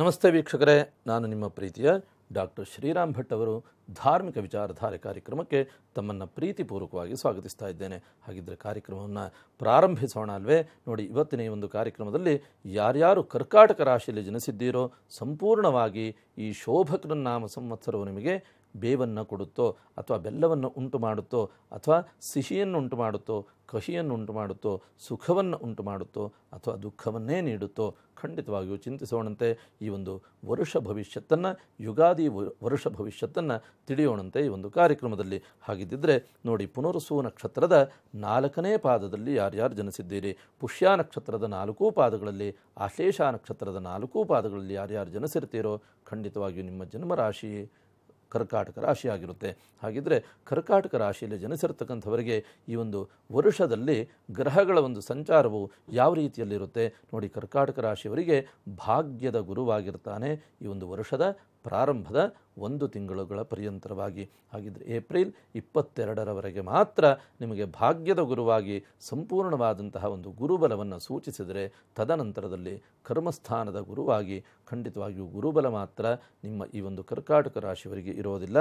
ನಮಸ್ತೆ ವೀಕ್ಷಕರೇ, ನಾನು ನಿಮ್ಮ ಪ್ರೀತಿಯ ಡಾಕ್ಟರ್ ಶ್ರೀರಾಮ್ ಭಟ್ ಅವರು ಧಾರ್ಮಿಕ ವಿಚಾರಧಾರೆ ಕಾರ್ಯಕ್ರಮಕ್ಕೆ ತಮ್ಮನ್ನು ಪ್ರೀತಿಪೂರ್ವಕವಾಗಿ ಸ್ವಾಗತಿಸ್ತಾ ಇದ್ದೇನೆ. ಹಾಗಿದ್ದರೆ ಕಾರ್ಯಕ್ರಮವನ್ನು ಪ್ರಾರಂಭಿಸೋಣ ಅಲ್ವೇ? ನೋಡಿ, ಇವತ್ತಿನ ಈ ಒಂದು ಕಾರ್ಯಕ್ರಮದಲ್ಲಿ ಯಾರ್ಯಾರು ಕರ್ಕಾಟಕ ರಾಶಿಯಲ್ಲಿ ಜನಿಸಿದ್ದೀರೋ ಸಂಪೂರ್ಣವಾಗಿ ಈ ಶೋಭಕೃ ನಾಮ ಸಂವತ್ಸರವು ನಿಮಗೆ ಬೇವನ್ನು ಕೊಡುತ್ತೋ ಅಥವಾ ಬೆಲ್ಲವನ್ನು ಉಂಟು ಮಾಡುತ್ತೋ ಅಥವಾ ಸಿಹಿಯನ್ನು ಉಂಟು ಮಾಡುತ್ತೋ, ಕಹಿಯನ್ನು ಉಂಟು ಮಾಡುತ್ತೋ, ಸುಖವನ್ನು ಉಂಟು ಮಾಡುತ್ತೋ ಅಥವಾ ದುಃಖವನ್ನೇ ನೀಡುತ್ತೋ ಖಂಡಿತವಾಗಿಯೂ ಚಿಂತಿಸೋಣಂತೆ. ಈ ಒಂದು ವರುಷ ಭವಿಷ್ಯತ್ತನ್ನು, ಯುಗಾದಿ ವರುಷ ಭವಿಷ್ಯತ್ತನ್ನು ತಿಳಿಯೋಣಂತೆ ಈ ಒಂದು ಕಾರ್ಯಕ್ರಮದಲ್ಲಿ. ಹಾಗಿದ್ದಿದ್ದರೆ ನೋಡಿ, ಪುನರ್ವಸು ನಕ್ಷತ್ರದ 4ನೇ ಪಾದದಲ್ಲಿ ಯಾರ್ಯಾರು ಜನಿಸಿದ್ದೀರಿ, ಪುಷ್ಯ ನಕ್ಷತ್ರದ 4 ಪಾದಗಳಲ್ಲಿ, ಆಶ್ಲೇಷ ನಕ್ಷತ್ರದ 4 ಪಾದಗಳಲ್ಲಿ ಯಾರ್ಯಾರು ಜನಿಸಿರ್ತೀರೋ ಖಂಡಿತವಾಗಿಯೂ ನಿಮ್ಮ ಜನ್ಮರಾಶಿ ಕರ್ಕಾಟಕ ರಾಶಿಯಾಗಿರುತ್ತೆ. ಹಾಗಿದ್ದರೆ ಕರ್ಕಾಟಕ ರಾಶಿಯಲ್ಲಿ ಜನಿಸಿರ್ತಕ್ಕಂಥವರಿಗೆ ಈ ಒಂದು ವರುಷದಲ್ಲಿ ಗ್ರಹಗಳ ಒಂದು ಸಂಚಾರವು ಯಾವ ರೀತಿಯಲ್ಲಿರುತ್ತೆ ನೋಡಿ. ಕರ್ಕಾಟಕ ರಾಶಿಯವರಿಗೆ ಭಾಗ್ಯದ ಗುರುವಾಗಿರ್ತಾನೆ ಈ ಒಂದು ವರುಷದ ಪ್ರಾರಂಭದ 1 ತಿಂಗಳುಗಳ ಪರ್ಯಂತರವಾಗಿ. ಹಾಗಿದ್ದರೆ ಏಪ್ರಿಲ್ 22ರವರೆಗೆ ಮಾತ್ರ ನಿಮಗೆ ಭಾಗ್ಯದ ಗುರುವಾಗಿ ಸಂಪೂರ್ಣವಾದಂತಹ ಒಂದು ಗುರುಬಲವನ್ನು ಸೂಚಿಸಿದರೆ, ತದನಂತರದಲ್ಲಿ ಕರ್ಮಸ್ಥಾನದ ಗುರುವಾಗಿ ಖಂಡಿತವಾಗಿಯೂ ಗುರುಬಲ ಮಾತ್ರ ನಿಮ್ಮ ಈ ಒಂದು ಕರ್ಕಾಟಕ ರಾಶಿಯವರಿಗೆ ಇರೋದಿಲ್ಲ,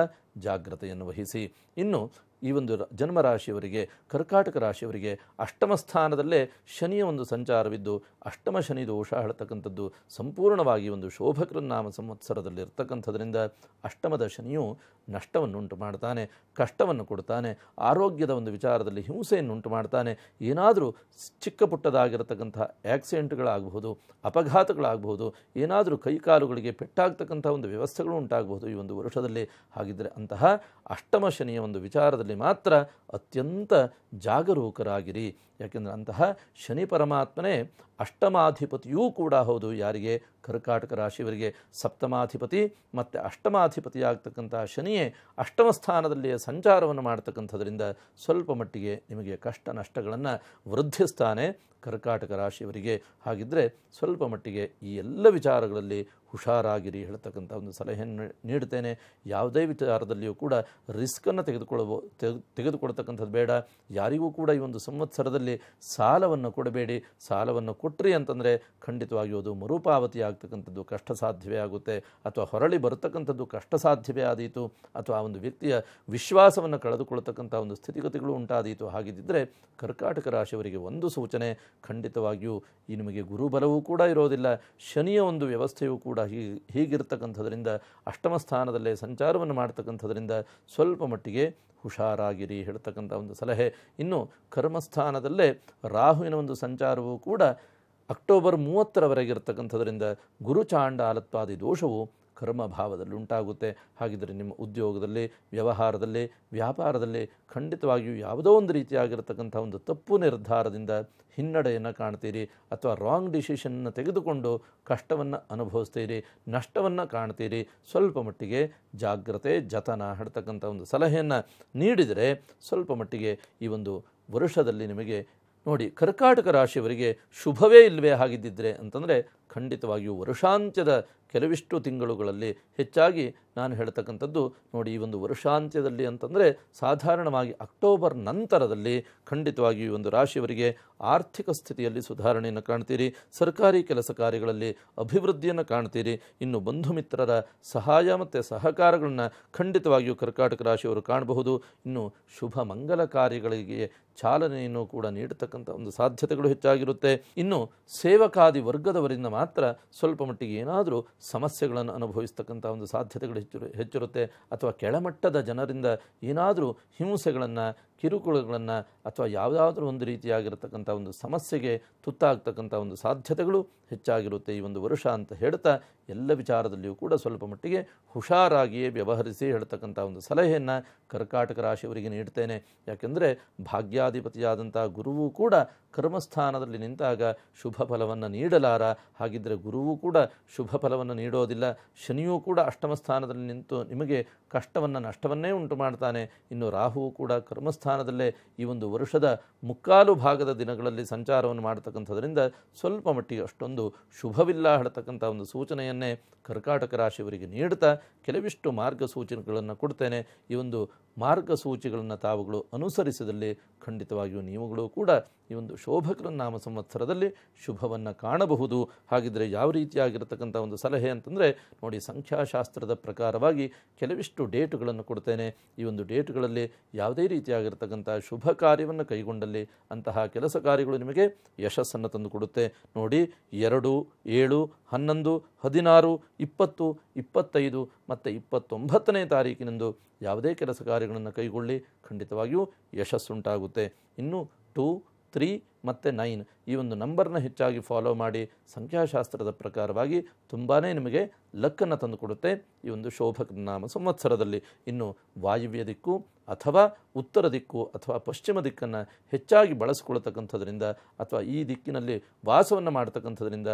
ಜಾಗ್ರತೆಯನ್ನು ವಹಿಸಿ. ಇನ್ನು ಈ ಒಂದು ಜನ್ಮರಾಶಿಯವರಿಗೆ, ಕರ್ಕಾಟಕ ರಾಶಿಯವರಿಗೆ ಅಷ್ಟಮ ಸ್ಥಾನದಲ್ಲೇ ಶನಿಯ ಒಂದು ಸಂಚಾರವಿದ್ದು, ಅಷ್ಟಮ ಶನಿ ದೋಷ ಹೇಳ್ತಕ್ಕಂಥದ್ದು ಸಂಪೂರ್ಣವಾಗಿ ಒಂದು ಶೋಭಕೃನ್ನಾಮ ಸಂವತ್ಸರದಲ್ಲಿರ್ತಕ್ಕಂಥದ್ರಿಂದ ಅಷ್ಟಮದ ಶನಿಯು ನಷ್ಟವನ್ನುಂಟು ಮಾಡ್ತಾನೆ, ಕಷ್ಟವನ್ನು ಕೊಡ್ತಾನೆ, ಆರೋಗ್ಯದ ಒಂದು ವಿಚಾರದಲ್ಲಿ ಹಿಂಸೆಯನ್ನುಂಟು ಮಾಡ್ತಾನೆ. ಏನಾದರೂ ಚಿಕ್ಕ ಪುಟ್ಟದಾಗಿರತಕ್ಕಂಥ ಆಕ್ಸಿಡೆಂಟ್ಗಳಾಗಬಹುದು, ಅಪಘಾತಗಳಾಗಬಹುದು, ಏನಾದರೂ ಕೈಕಾಲುಗಳಿಗೆ ಪೆಟ್ಟಾಗ್ತಕ್ಕಂಥ ಒಂದು ವ್ಯವಸ್ಥೆಗಳು ಉಂಟಾಗಬಹುದು ಈ ಒಂದು ವರುಷದಲ್ಲಿ. ಹಾಗಿದ್ದರೆ ಅಂತಹ ಅಷ್ಟಮ ಶನಿಯ ಒಂದು ವಿಚಾರದಲ್ಲಿ ಮಾತ್ರ ಅತ್ಯಂತ ಜಾಗರೂಕರಾಗಿರಿ. ಯಾಕೆಂದರೆ ಅಂತಹ ಶನಿ ಪರಮಾತ್ಮನೇ ಅಷ್ಟಮಾಧಿಪತಿಯೂ ಕೂಡ ಹೌದು. ಯಾರಿಗೆ? ಕರ್ಕಾಟಕ ರಾಶಿಯವರಿಗೆ. ಸಪ್ತಮಾಧಿಪತಿ ಮತ್ತು ಅಷ್ಟಮಾಧಿಪತಿ ಆಗ್ತಕ್ಕಂತಹ ಶನಿಯೇ ಅಷ್ಟಮ ಸ್ಥಾನದಲ್ಲಿಯೇ ಸಂಚಾರವನ್ನು ಮಾಡ್ತಕ್ಕಂಥದ್ರಿಂದ ಸ್ವಲ್ಪ ಮಟ್ಟಿಗೆ ನಿಮಗೆ ಕಷ್ಟ ನಷ್ಟಗಳನ್ನು ವೃದ್ಧಿಸ್ತಾನೆ ಕರ್ಕಾಟಕ ರಾಶಿಯವರಿಗೆ. ಹಾಗಿದ್ದರೆ ಸ್ವಲ್ಪ ಮಟ್ಟಿಗೆ ಈ ಎಲ್ಲ ವಿಚಾರಗಳಲ್ಲಿ ಹುಷಾರಾಗಿರಿ ಹೇಳ್ತಕ್ಕಂಥ ಒಂದು ಸಲಹೆಯನ್ನು ನೀಡ್ತೇನೆ. ಯಾವುದೇ ವಿಚಾರದಲ್ಲಿಯೂ ಕೂಡ ರಿಸ್ಕನ್ನು ತೆಗೆದುಕೊಳ್ತಕ್ಕಂಥದ್ದು ಬೇಡ. ಯಾರಿಗೂ ಕೂಡ ಈ ಒಂದು ಸಂವತ್ಸರದಲ್ಲಿ ಸಾಲವನ್ನು ಕೊಡಬೇಡಿ. ಸಾಲವನ್ನು ಕೊಟ್ಟರಿ ಅಂತಂದರೆ ಖಂಡಿತವಾಗಿಯೂ ಅದು ಮರುಪಾವತಿ ಆಗ್ತಕ್ಕಂಥದ್ದು ಕಷ್ಟ ಸಾಧ್ಯವೇ ಆಗುತ್ತೆ, ಅಥವಾ ಹೊರಳಿ ಬರ್ತಕ್ಕಂಥದ್ದು ಕಷ್ಟ ಸಾಧ್ಯವೇ ಆದೀತು, ಅಥವಾ ಆ ಒಂದು ವ್ಯಕ್ತಿಯ ವಿಶ್ವಾಸವನ್ನು ಕಳೆದುಕೊಳ್ತಕ್ಕಂಥ ಒಂದು ಸ್ಥಿತಿಗತಿಗಳು ಉಂಟಾದೀತು. ಹಾಗಿದ್ದರೆ ಕರ್ಕಾಟಕ ರಾಶಿಯವರಿಗೆ ಒಂದು ಸೂಚನೆ, ಖಂಡಿತವಾಗಿಯೂ ಈ ನಿಮಗೆ ಗುರುಬಲವೂ ಕೂಡ ಇರೋದಿಲ್ಲ, ಶನಿಯ ಒಂದು ವ್ಯವಸ್ಥೆಯೂ ಕೂಡ ಹೀಗಿರ್ತಕ್ಕಂಥದ್ರಿಂದ ಅಷ್ಟಮ ಸ್ಥಾನದಲ್ಲೇ ಸಂಚಾರವನ್ನು ಮಾಡ್ತಕ್ಕಂಥದ್ರಿಂದ ಸ್ವಲ್ಪ ಮಟ್ಟಿಗೆ ಹುಷಾರಾಗಿರಿ ಹೇಳ್ತಕ್ಕಂಥ ಒಂದು ಸಲಹೆ. ಇನ್ನು ಕರ್ಮಸ್ಥಾನದಲ್ಲೇ ರಾಹುವಿನ ಒಂದು ಸಂಚಾರವೂ ಕೂಡ ಅಕ್ಟೋಬರ್ 30ರವರೆಗೆ ಇರತಕ್ಕಂಥದ್ರಿಂದ ಗುರುಚಾಂಡಾಲತ್ವಾದಿ ದೋಷವು ಕರ್ಮಭಾವದಲ್ಲಿ ಉಂಟಾಗುತ್ತೆ. ಹಾಗಿದ್ದರೆ ನಿಮ್ಮ ಉದ್ಯೋಗದಲ್ಲಿ, ವ್ಯವಹಾರದಲ್ಲಿ, ವ್ಯಾಪಾರದಲ್ಲಿ ಖಂಡಿತವಾಗಿಯೂ ಯಾವುದೋ ಒಂದು ರೀತಿಯಾಗಿರ್ತಕ್ಕಂಥ ಒಂದು ತಪ್ಪು ನಿರ್ಧಾರದಿಂದ ಹಿನ್ನಡೆಯನ್ನು ಕಾಣ್ತೀರಿ, ಅಥವಾ ರಾಂಗ್ ಡಿಸಿಷನ್ನ ತೆಗೆದುಕೊಂಡು ಕಷ್ಟವನ್ನು ಅನುಭವಿಸ್ತೀರಿ, ನಷ್ಟವನ್ನು ಕಾಣ್ತೀರಿ. ಸ್ವಲ್ಪ ಮಟ್ಟಿಗೆ ಜಾಗ್ರತೆ ಜತನ ಹೇಳ್ತಕ್ಕಂಥ ಒಂದು ಸಲಹೆಯನ್ನು ನೀಡಿದರೆ ಸ್ವಲ್ಪ ಮಟ್ಟಿಗೆ ಈ ಒಂದು ವರುಷದಲ್ಲಿ ನಿಮಗೆ ನೋಡಿ ಕರ್ಕಾಟಕ ರಾಶಿಯವರಿಗೆ ಶುಭವೇ ಇಲ್ಲವೇ ಆಗಿದ್ದಿದ್ರೆ ಅಂತಂದರೆ ಖಂಡಿತವಾಗಿಯೂ ವರ್ಷಾಂತ್ಯದ ಕೆಲವಿಷ್ಟು ತಿಂಗಳುಗಳಲ್ಲಿ ಹೆಚ್ಚಾಗಿ ನಾನು ಹೇಳ್ತಕ್ಕಂಥದ್ದು ನೋಡಿ, ಈ ಒಂದು ವರ್ಷಾಂತ್ಯದಲ್ಲಿ ಅಂತಂದರೆ ಸಾಧಾರಣವಾಗಿ ಅಕ್ಟೋಬರ್ ನಂತರದಲ್ಲಿ ಖಂಡಿತವಾಗಿಯೂ ಈ ಒಂದು ರಾಶಿಯವರಿಗೆ ಆರ್ಥಿಕ ಸ್ಥಿತಿಯಲ್ಲಿ ಸುಧಾರಣೆಯನ್ನು ಕಾಣ್ತೀರಿ, ಸರ್ಕಾರಿ ಕೆಲಸ ಕಾರ್ಯಗಳಲ್ಲಿ ಅಭಿವೃದ್ಧಿಯನ್ನು ಕಾಣ್ತೀರಿ. ಇನ್ನು ಬಂಧು ಮಿತ್ರರ ಸಹಾಯ ಮತ್ತು ಸಹಕಾರಗಳನ್ನು ಖಂಡಿತವಾಗಿಯೂ ಕರ್ಕಾಟಕ ರಾಶಿಯವರು ಕಾಣಬಹುದು. ಇನ್ನು ಶುಭ ಮಂಗಲ ಕಾರ್ಯಗಳಿಗೆ ಚಾಲನೆಯನ್ನು ಕೂಡ ನೀಡತಕ್ಕಂಥ ಒಂದು ಸಾಧ್ಯತೆಗಳು ಹೆಚ್ಚಾಗಿರುತ್ತೆ. ಇನ್ನು ಸೇವಕಾದಿ ವರ್ಗದವರಿಂದ ಮಾತ್ರ ಸ್ವಲ್ಪ ಮಟ್ಟಿಗೆ ಏನಾದರೂ ಸಮಸ್ಯೆಗಳನ್ನು ಅನುಭವಿಸ್ತಕ್ಕಂಥ ಒಂದು ಸಾಧ್ಯತೆಗಳು ಹೆಚ್ಚಿರುತ್ತೆ, ಅಥವಾ ಕೆಳಮಟ್ಟದ ಜನರಿಂದ ಏನಾದರೂ ಹಿಂಸೆಗಳನ್ನು, ಕಿರುಕುಳಗಳನ್ನು, ಅಥವಾ ಯಾವುದಾದ್ರೂ ಒಂದು ರೀತಿಯಾಗಿರತಕ್ಕಂಥ ಒಂದು ಸಮಸ್ಯೆಗೆ ತುತ್ತಾಗ್ತಕ್ಕಂಥ ಒಂದು ಸಾಧ್ಯತೆಗಳು ಹೆಚ್ಚಾಗಿರುತ್ತೆ ಈ ಒಂದು ವರುಷ ಅಂತ ಹೇಳ್ತಾ, ಎಲ್ಲ ವಿಚಾರದಲ್ಲಿಯೂ ಕೂಡ ಸ್ವಲ್ಪ ಮಟ್ಟಿಗೆ ಹುಷಾರಾಗಿಯೇ ವ್ಯವಹರಿಸಿ ಹೇಳ್ತಕ್ಕಂಥ ಒಂದು ಸಲಹೆಯನ್ನು ಕರ್ಕಾಟಕ ರಾಶಿಯವರಿಗೆ ನೀಡ್ತೇನೆ. ಯಾಕೆಂದರೆ ಭಾಗ್ಯಾಧಿಪತಿಯಾದಂಥ ಗುರುವು ಕೂಡ ಕರ್ಮಸ್ಥಾನದಲ್ಲಿ ನಿಂತಾಗ ಶುಭ ಫಲವನ್ನು ನೀಡಲಾರ. ಹಾಗಿದ್ದರೆ ಗುರುವು ಕೂಡ ಶುಭ ಫಲವನ್ನು ನೀಡೋದಿಲ್ಲ, ಶನಿಯೂ ಕೂಡ ಅಷ್ಟಮ ಸ್ಥಾನದಲ್ಲಿ ನಿಂತು ನಿಮಗೆ ಕಷ್ಟವನ್ನು ನಷ್ಟವನ್ನೇ ಉಂಟು ಮಾಡ್ತಾನೆ. ಇನ್ನು ರಾಹುವು ಕೂಡ ಕರ್ಮಸ್ಥಾನದಲ್ಲೇ ಈ ಒಂದು ವರುಷದ ಮುಕ್ಕಾಲು ಭಾಗದ ದಿನಗಳಲ್ಲಿ ಸಂಚಾರವನ್ನು ಮಾಡ್ತಕ್ಕಂಥದ್ರಿಂದ ಸ್ವಲ್ಪ ಮಟ್ಟಿಗೆ ಅಷ್ಟೊಂದು ಶುಭವಿಲ್ಲ ಹೇಳ್ತಕ್ಕಂಥ ಒಂದು ಸೂಚನೆಯನ್ನೇ ಕರ್ಕಾಟಕ ರಾಶಿಯವರಿಗೆ ನೀಡ್ತಾ ಕೆಲವಿಷ್ಟು ಮಾರ್ಗಸೂಚನೆಗಳನ್ನು ಕೊಡ್ತೇನೆ. ಈ ಒಂದು ಮಾರ್ಗಸೂಚಿಗಳನ್ನು ತಾವುಗಳು ಅನುಸರಿಸಿದಲ್ಲಿ ಖಂಡಿತವಾಗಿಯೂ ನೀವುಗಳು ಕೂಡ ಈ ಒಂದು ಶೋಭಕೃನ್ ನಾಮ ಸಂವತ್ಸರದಲ್ಲಿ ಶುಭವನ್ನು ಕಾಣಬಹುದು. ಹಾಗಿದ್ರೆ ಯಾವ ರೀತಿಯಾಗಿರತಕ್ಕಂಥ ಒಂದು ಸಲಹೆ ಅಂತಂದರೆ ನೋಡಿ, ಸಂಖ್ಯಾಶಾಸ್ತ್ರದ ಪ್ರಕಾರವಾಗಿ ಕೆಲವಿಷ್ಟು ಡೇಟುಗಳನ್ನು ಕೊಡ್ತೇನೆ. ಈ ಒಂದು ಡೇಟುಗಳಲ್ಲಿ ಯಾವುದೇ ರೀತಿಯಾಗಿರತಕ್ಕಂಥ ಶುಭ ಕಾರ್ಯವನ್ನು ಕೈಗೊಂಡಲ್ಲಿ ಅಂತಹ ಕೆಲಸ ಕಾರ್ಯಗಳು ನಿಮಗೆ ಯಶಸ್ಸನ್ನು ತಂದುಕೊಡುತ್ತೆ. ನೋಡಿ, 2, 7, 11, 16, 20, 25 ಮತ್ತು 29 ತಾರೀಕಿನಂದು ಯಾವುದೇ ಕೆಲಸ ಕಾರ್ಯಗಳನ್ನು ಕೈಗೊಳ್ಳಿ ಖಂಡಿತವಾಗಿಯೂ ಯಶಸ್ಸುಂಟಾಗುತ್ತೆ. ಇನ್ನು 2, 3 ಮತ್ತು 9 ಈ ಒಂದು ನಂಬರ್ನ ಹೆಚ್ಚಾಗಿ ಫಾಲೋ ಮಾಡಿ ಸಂಖ್ಯಾಶಾಸ್ತ್ರದ ಪ್ರಕಾರವಾಗಿ ತುಂಬಾ ನಿಮಗೆ ಲಕ್ಕನ್ನು ತಂದುಕೊಡುತ್ತೆ ಈ ಒಂದು ಶೋಭಕನಾಮ ಸಂವತ್ಸರದಲ್ಲಿ. ಇನ್ನು ವಾಯುವ್ಯ ದಿಕ್ಕು ಅಥವಾ ಉತ್ತರ ದಿಕ್ಕು ಅಥವಾ ಪಶ್ಚಿಮ ದಿಕ್ಕನ್ನು ಹೆಚ್ಚಾಗಿ ಬಳಸಿಕೊಳ್ತಕ್ಕಂಥದ್ರಿಂದ ಅಥವಾ ಈ ದಿಕ್ಕಿನಲ್ಲಿ ವಾಸವನ್ನು ಮಾಡ್ತಕ್ಕಂಥದ್ರಿಂದ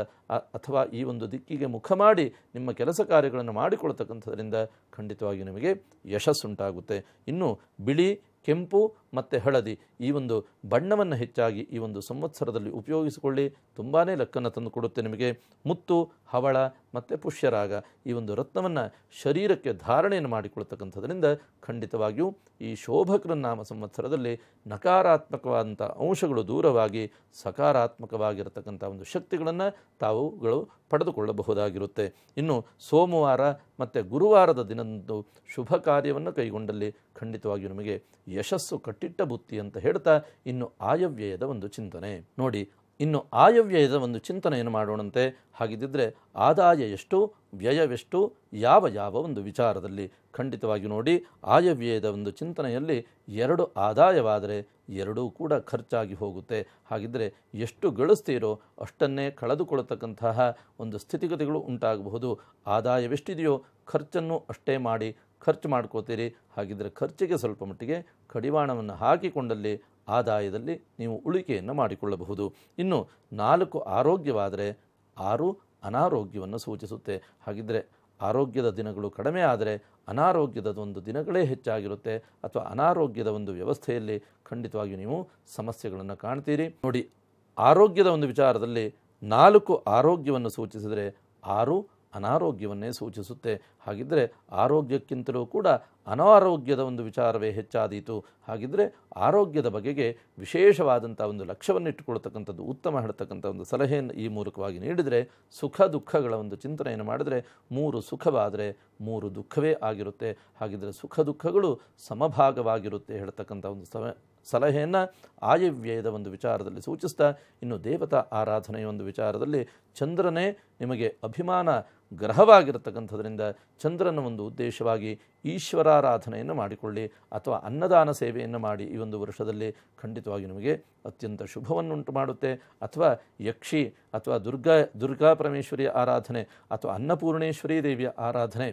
ಅಥವಾ ಈ ಒಂದು ದಿಕ್ಕಿಗೆ ಮುಖ ಮಾಡಿ ನಿಮ್ಮ ಕೆಲಸ ಕಾರ್ಯಗಳನ್ನು ಮಾಡಿಕೊಳ್ತಕ್ಕಂಥದ್ರಿಂದ ಖಂಡಿತವಾಗಿ ನಿಮಗೆ ಯಶಸ್ಸುಂಟಾಗುತ್ತೆ. ಇನ್ನು ಬಿಳಿ, ಕೆಂಪು ಮತ್ತು ಹಳದಿ ಈ ಒಂದು ಬಣ್ಣವನ್ನು ಹೆಚ್ಚಾಗಿ ಈ ಒಂದು ಸಂವತ್ಸರದಲ್ಲಿ ಉಪಯೋಗಿಸಿಕೊಳ್ಳಿ, ತುಂಬಾ ಲಕ್ಕನ್ನು ತಂದುಕೊಡುತ್ತೆ ನಿಮಗೆ. ಮುತ್ತು, ಹವಳ ಮತ್ತು ಪುಷ್ಯರಾಗ ಈ ಒಂದು ರತ್ನವನ್ನು ಶರೀರಕ್ಕೆ ಧಾರಣೆಯನ್ನು ಮಾಡಿಕೊಳ್ತಕ್ಕಂಥದ್ರಿಂದ ಖಂಡಿತವಾಗಿಯೂ ಈ ಶೋಭಕೃನ್ ನಾಮ ಸಂವತ್ಸರದಲ್ಲಿ ನಕಾರಾತ್ಮಕವಾದಂಥ ಅಂಶಗಳು ದೂರವಾಗಿ ಸಕಾರಾತ್ಮಕವಾಗಿರತಕ್ಕಂಥ ಒಂದು ಶಕ್ತಿಗಳನ್ನು ತಾವುಗಳು ಪಡೆದುಕೊಳ್ಳಬಹುದಾಗಿರುತ್ತೆ. ಇನ್ನು ಸೋಮವಾರ ಮತ್ತು ಗುರುವಾರದ ದಿನದಂದು ಶುಭ ಕಾರ್ಯವನ್ನು ಕೈಗೊಂಡಲ್ಲಿ ಖಂಡಿತವಾಗಿಯೂ ನಿಮಗೆ ಯಶಸ್ಸು ಕಟ್ಟಿಟ್ಟ ಬುತ್ತಿ ಅಂತ ಹೇಳ್ತಾ ಇನ್ನು ಆಯವ್ಯಯದ ಒಂದು ಚಿಂತನೆ ನೋಡಿ. ಇನ್ನು ಆಯವ್ಯಯದ ಒಂದು ಚಿಂತನೆಯನ್ನು ಮಾಡೋಣಂತೆ. ಹಾಗಿದ್ದರೆ ಆದಾಯ ಎಷ್ಟು, ವ್ಯಯವೆಷ್ಟು, ಯಾವ ಯಾವ ಒಂದು ವಿಚಾರದಲ್ಲಿ ಖಂಡಿತವಾಗಿ ನೋಡಿ ಆಯವ್ಯಯದ ಒಂದು ಚಿಂತನೆಯಲ್ಲಿ 2 ಆದಾಯವಾದರೆ 2 ಕೂಡ ಖರ್ಚಾಗಿ ಹೋಗುತ್ತೆ. ಹಾಗಿದ್ದರೆ ಎಷ್ಟು ಗಳಿಸ್ತೀರೋ ಅಷ್ಟನ್ನೇ ಕಳೆದುಕೊಳ್ಳತಕ್ಕಂತಹ ಒಂದು ಸ್ಥಿತಿಗತಿಗಳು ಉಂಟಾಗಬಹುದು. ಆದಾಯವೆಷ್ಟಿದೆಯೋ ಖರ್ಚನ್ನು ಅಷ್ಟೇ ಮಾಡಿ ಖರ್ಚು ಮಾಡ್ಕೋತೀರಿ. ಹಾಗಿದ್ದರೆ ಖರ್ಚಿಗೆ ಸ್ವಲ್ಪ ಮಟ್ಟಿಗೆ ಕಡಿವಾಣವನ್ನು ಹಾಕಿಕೊಂಡಲ್ಲಿ ಆದಾಯದಲ್ಲಿ ನೀವು ಉಳಿಕೆಯನ್ನು ಮಾಡಿಕೊಳ್ಳಬಹುದು. ಇನ್ನು 4 ಆರೋಗ್ಯವಾದರೆ 6 ಅನಾರೋಗ್ಯವನ್ನು ಸೂಚಿಸುತ್ತೆ. ಹಾಗಿದ್ದರೆ ಆರೋಗ್ಯದ ದಿನಗಳು ಕಡಿಮೆ ಆದರೆ ಅನಾರೋಗ್ಯದ ಒಂದು ದಿನಗಳೇ ಹೆಚ್ಚಾಗಿರುತ್ತೆ ಅಥವಾ ಅನಾರೋಗ್ಯದ ಒಂದು ವ್ಯವಸ್ಥೆಯಲ್ಲಿ ಖಂಡಿತವಾಗಿಯೂ ನೀವು ಸಮಸ್ಯೆಗಳನ್ನು ಕಾಣ್ತೀರಿ. ನೋಡಿ, ಆರೋಗ್ಯದ ಒಂದು ವಿಚಾರದಲ್ಲಿ 4 ಆರೋಗ್ಯವನ್ನು ಸೂಚಿಸಿದರೆ 6 ಅನಾರೋಗ್ಯವನ್ನೇ ಸೂಚಿಸುತ್ತೆ. ಹಾಗಿದ್ದರೆ ಆರೋಗ್ಯಕ್ಕಿಂತಲೂ ಕೂಡ ಅನಾರೋಗ್ಯದ ಒಂದು ವಿಚಾರವೇ ಹೆಚ್ಚಾದೀತು. ಹಾಗಿದ್ದರೆ ಆರೋಗ್ಯದ ಬಗೆಗೆ ವಿಶೇಷವಾದಂಥ ಒಂದು ಲಕ್ಷ್ಯವನ್ನಿಟ್ಟುಕೊಳ್ತಕ್ಕಂಥದ್ದು ಉತ್ತಮ ಹೇಳ್ತಕ್ಕಂಥ ಒಂದು ಸಲಹೆಯನ್ನು ಈ ಮೂಲಕವಾಗಿ ನೀಡಿದರೆ, ಸುಖ ದುಃಖಗಳ ಒಂದು ಚಿಂತನೆಯನ್ನು ಮಾಡಿದರೆ 3 ಸುಖವಾದರೆ 3 ದುಃಖವೇ ಆಗಿರುತ್ತೆ. ಹಾಗಿದ್ದರೆ ಸುಖ ದುಃಖಗಳು ಸಮಭಾಗವಾಗಿರುತ್ತೆ ಹೇಳ್ತಕ್ಕಂಥ ಒಂದು ಸಲಹೆಯನ್ನು ಆಯವ್ಯಯದ ಒಂದು ವಿಚಾರದಲ್ಲಿ ಸೂಚಿಸ್ತಾ ಇನ್ನು ದೇವತಾ ಆರಾಧನೆಯ ಒಂದು ವಿಚಾರದಲ್ಲಿ ಚಂದ್ರನೇ ನಿಮಗೆ ಅಭಿಮಾನ ಗ್ರಹವಾಗಿರತಕ್ಕಂಥದ್ರಿಂದ ಚಂದ್ರನ ಒಂದು ಉದ್ದೇಶವಾಗಿ ಈಶ್ವರಾರಾಧನೆಯನ್ನು ಮಾಡಿಕೊಳ್ಳಿ ಅಥವಾ ಅನ್ನದಾನ ಸೇವೆಯನ್ನು ಮಾಡಿ ಈ ಒಂದು ವರ್ಷದಲ್ಲಿ ಖಂಡಿತವಾಗಿ ನಿಮಗೆ ಅತ್ಯಂತ ಶುಭವನ್ನುಂಟು ಮಾಡುತ್ತೆ. ಅಥವಾ ಯಕ್ಷಿ ಅಥವಾ ದುರ್ಗಾ ಪರಮೇಶ್ವರಿಯ ಆರಾಧನೆ ಅಥವಾ ಅನ್ನಪೂರ್ಣೇಶ್ವರಿ ದೇವಿಯ ಆರಾಧನೆ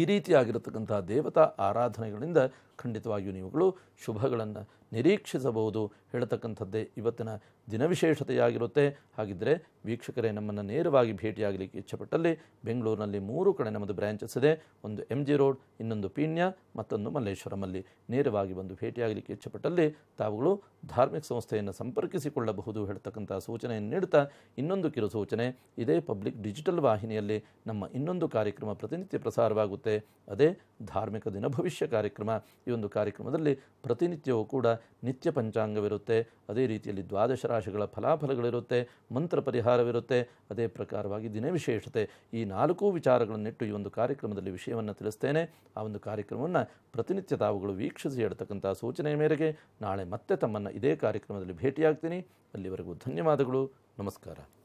ಈ ರೀತಿಯಾಗಿರತಕ್ಕಂತಹ ದೇವತಾ ಆರಾಧನೆಗಳಿಂದ ಖಂಡಿತವಾಗಿಯೂ ನೀವುಗಳು ಶುಭಗಳನ್ನು ನಿರೀಕ್ಷಿಸಬಹುದು ಹೇಳ್ತಕ್ಕಂಥದ್ದೇ ಇವತ್ತಿನ ದಿನವಿಶೇಷತೆಯಾಗಿರುತ್ತೆ. ಹಾಗಿದ್ದರೆ ವೀಕ್ಷಕರೇ, ನಮ್ಮನ್ನು ನೇರವಾಗಿ ಭೇಟಿಯಾಗಲಿಕ್ಕೆ ಇಚ್ಛೆಪಟ್ಟಲ್ಲಿ ಬೆಂಗಳೂರಿನಲ್ಲಿ 3 ಕಡೆ ನಮ್ಮದು ಬ್ರ್ಯಾಂಚಸ್ ಇದೆ. ಒಂದು MG ರೋಡ್, ಇನ್ನೊಂದು ಪೀಣ್ಯ, ಮತ್ತೊಂದು ಮಲ್ಲೇಶ್ವರಮಲ್ಲಿ. ನೇರವಾಗಿ ಬಂದು ಭೇಟಿಯಾಗಲಿಕ್ಕೆ ಇಚ್ಛೆಪಟ್ಟಲ್ಲಿ ತಾವುಗಳು ಧಾರ್ಮಿಕ ಸಂಸ್ಥೆಯನ್ನು ಸಂಪರ್ಕಿಸಿಕೊಳ್ಳಬಹುದು ಹೇಳ್ತಕ್ಕಂಥ ಸೂಚನೆಯನ್ನು ನೀಡುತ್ತಾ ಇನ್ನೊಂದು ಕಿರು ಸೂಚನೆ. ಇದೇ ಪಬ್ಲಿಕ್ ಡಿಜಿಟಲ್ ವಾಹಿನಿಯಲ್ಲಿ ನಮ್ಮ ಇನ್ನೊಂದು ಕಾರ್ಯಕ್ರಮ ಪ್ರತಿನಿತ್ಯ ಪ್ರಸಾರವಾಗುತ್ತೆ. ಅದೇ ಧಾರ್ಮಿಕ ದಿನ ಭವಿಷ್ಯ ಕಾರ್ಯಕ್ರಮ. ಈ ಒಂದು ಕಾರ್ಯಕ್ರಮದಲ್ಲಿ ಪ್ರತಿನಿತ್ಯವೂ ಕೂಡ ನಿತ್ಯ ಪಂಚಾಂಗವಿರುತ್ತೆ, ಅದೇ ರೀತಿಯಲ್ಲಿ ದ್ವಾದಶ ರಾಶಿಗಳ ಫಲಾಫಲಗಳಿರುತ್ತೆ, ಮಂತ್ರ ಪರಿಹಾರವಿರುತ್ತೆ, ಅದೇ ಪ್ರಕಾರವಾಗಿ ದಿನವಿಶೇಷತೆ. ಈ 4 ವಿಚಾರಗಳನ್ನಿಟ್ಟು ಈ ಒಂದು ಕಾರ್ಯಕ್ರಮದಲ್ಲಿ ವಿಷಯವನ್ನು ತಿಳಿಸ್ತೇನೆ. ಆ ಒಂದು ಕಾರ್ಯಕ್ರಮವನ್ನು ಪ್ರತಿನಿತ್ಯ ತಾವುಗಳು ವೀಕ್ಷಿಸಿ ಹೇಳ್ತಕ್ಕಂಥ ಸೂಚನೆಯ ಮೇರೆಗೆ ನಾಳೆ ಮತ್ತೆ ತಮ್ಮನ್ನು ಇದೇ ಕಾರ್ಯಕ್ರಮದಲ್ಲಿ ಭೇಟಿಯಾಗ್ತೀನಿ. ಅಲ್ಲಿವರೆಗೂ ಧನ್ಯವಾದಗಳು, ನಮಸ್ಕಾರ.